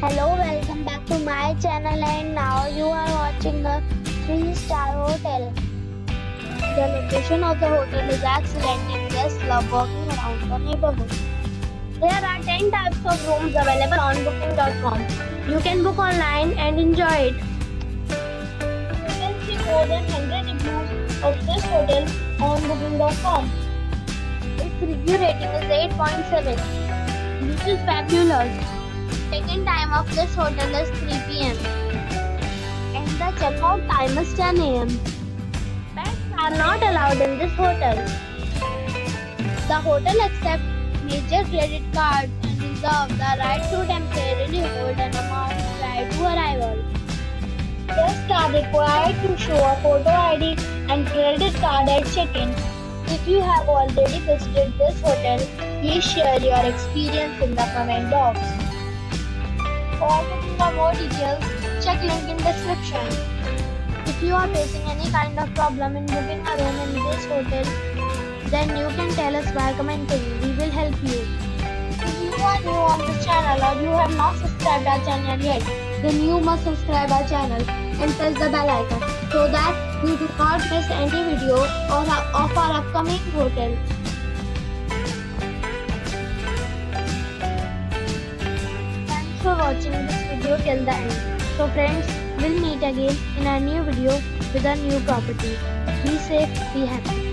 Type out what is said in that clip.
Hello, welcome back to my channel, and now you are watching a 3-star hotel. The location of the hotel is excellent and guests love walking around the neighborhood. There are 10 types of rooms available on booking.com. You can book online and enjoy it. You can see more than 100 reviews of this hotel on booking.com. Its review rating is 8.7. This is fabulous. Check-in time of this hotel is 3 PM and the check-out time is 10 AM. Pets are not allowed in this hotel. The hotel accepts major credit cards and reserves the right to temporarily hold an amount prior to arrival. Guests are required to show a photo ID and credit card at check-in. If you have already visited this hotel, please share your experience in the comment box. For more details, check link in description. If you are facing any kind of problem in booking a room in this hotel, then you can tell us by commenting. We will help you. If you are new on this channel or you have not subscribed our channel yet, then you must subscribe our channel and press the bell icon so that you do not miss any video of our upcoming hotel. Thanks for watching this video till the end. So friends, we'll meet again in a new video with a new property. Be safe, be happy.